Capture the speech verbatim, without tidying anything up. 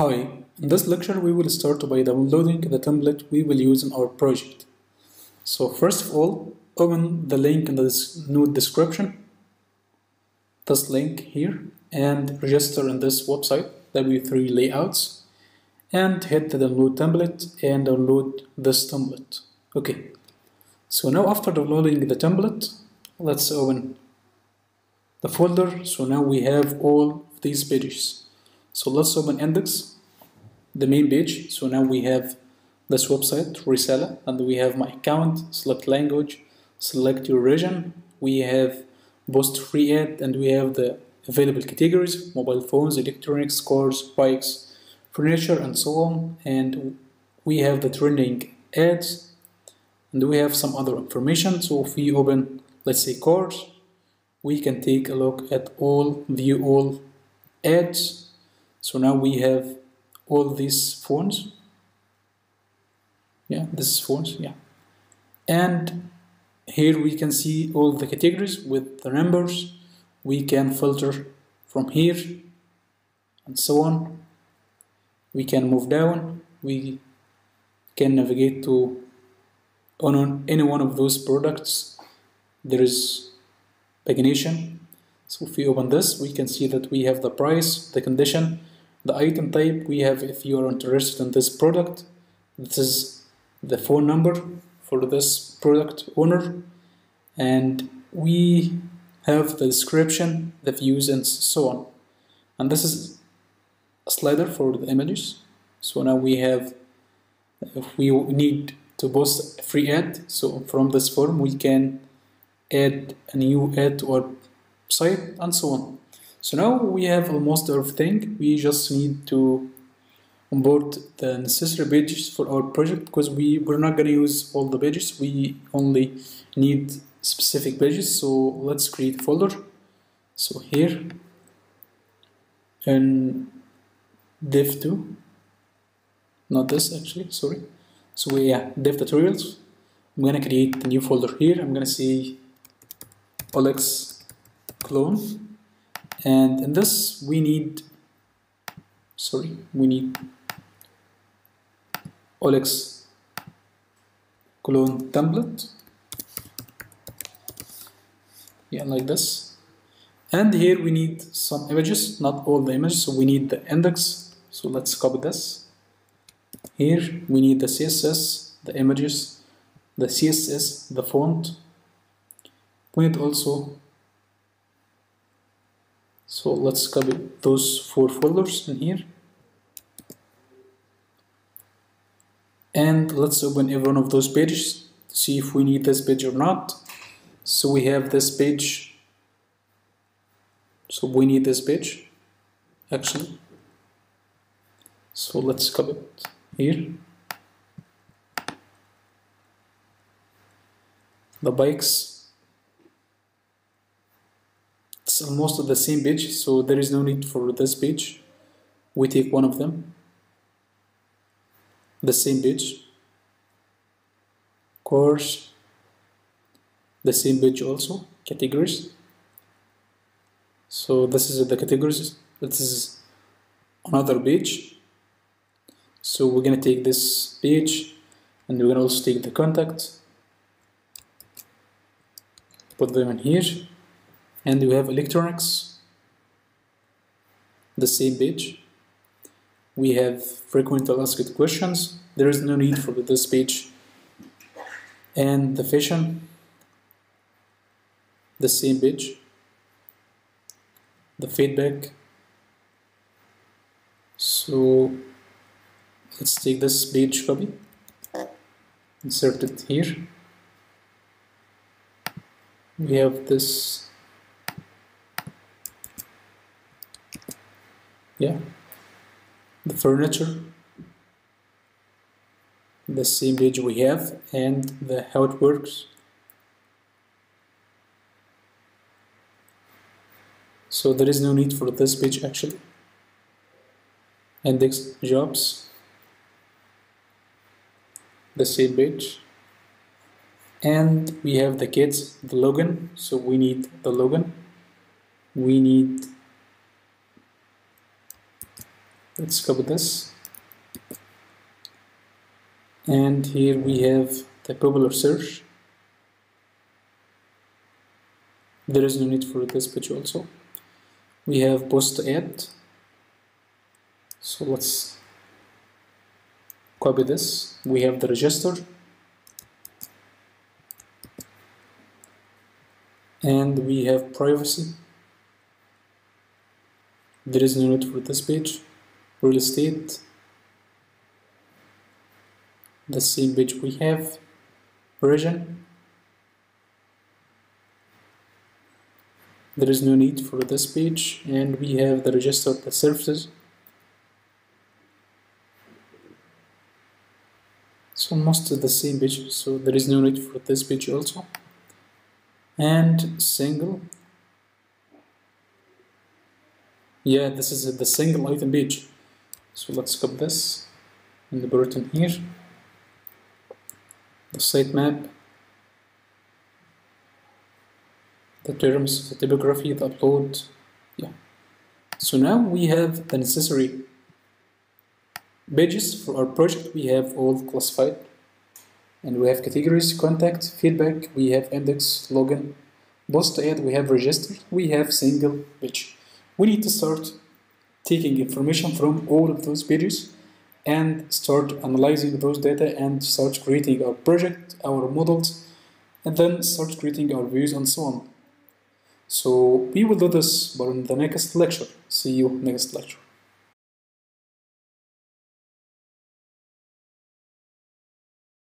Hi, in this lecture we will start by downloading the template we will use in our project. So first of all, open the link in the node description, this link here, and register in this website, W three Layouts, and hit the download template and download this template. Okay, so now after downloading the template, let's open the folder. So now we have all of these pages. So let's open index, the main page. So now we have this website, Risala, and we have my account, select language, select your region, we have post free ad, and we have the available categories, mobile phones, electronics, cars, bikes, furniture, and so on. And we have the trending ads, and we have some other information. So if we open, let's say, cars, we can take a look at all, view all ads. So now we have all these phones, yeah, this is phones, yeah. And here we can see all the categories with the numbers. We can filter from here and so on. We can move down. We can navigate to on any one of those products. There is pagination. So if we open this, we can see that we have the price, the condition, the item type. We have, if you are interested in this product, this is the phone number for this product owner, and we have the description, the views, and so on. And this is a slider for the images. So now we have, if we need to post a free ad, so from this form we can add a new ad to our site and so on. So now we have almost everything. We just need to onboard the necessary pages for our project, because we we're not going to use all the pages. We only need specific pages. So let's create a folder. So here in div two, not this actually, sorry. So yeah, div tutorials. I'm gonna create a new folder here. I'm gonna say O L X clone, and in this we need sorry we need O L X clone template, yeah, like this. And here we need some images, not all the images, so we need the index. So let's copy this. Here we need the C S S, the images, the C S S, the font. We need also, so let's copy those four folders in here, and let's open every one of those pages to see if we need this page or not. So we have this page, so we need this page actually. So let's copy it here. The bikes, almost the same page, so there is no need for this page. We take one of them, the same page, course, the same page also, categories. So this is the categories, this is another page. So we're gonna take this page, and we're gonna also take the contact, put them in here. And we have electronics, the same page. We have frequently asked questions. There is no need for this page. And the fashion, the same page. The feedback. So let's take this page, copy, insert it here. We have this. Yeah, the furniture, the same page we have, and the how it works. So there is no need for this page actually. Index jobs, the same page, and we have the kids, the login. So we need the login. We need Let's cover this. And here we have the popular search. There is no need for this page also. We have post ad. So let's copy this. We have the register. And we have privacy. There is no need for this page. Real estate. The same page we have. Region. There is no need for this page, and we have the register of the services. So most of the same page, so there is no need for this page also. And single. Yeah, this is the single item page. So let's copy this in the button here. The sitemap. The terms, the typography, the upload, yeah. So now we have the necessary pages for our project. We have all classified, and we have categories, contact, feedback, we have index, login, post ad, we have register, we have single page. We need to start taking information from all of those pages and start analyzing those data and start creating our project, our models, and then start creating our views and so on. So we will do this in the next lecture. See you next lecture.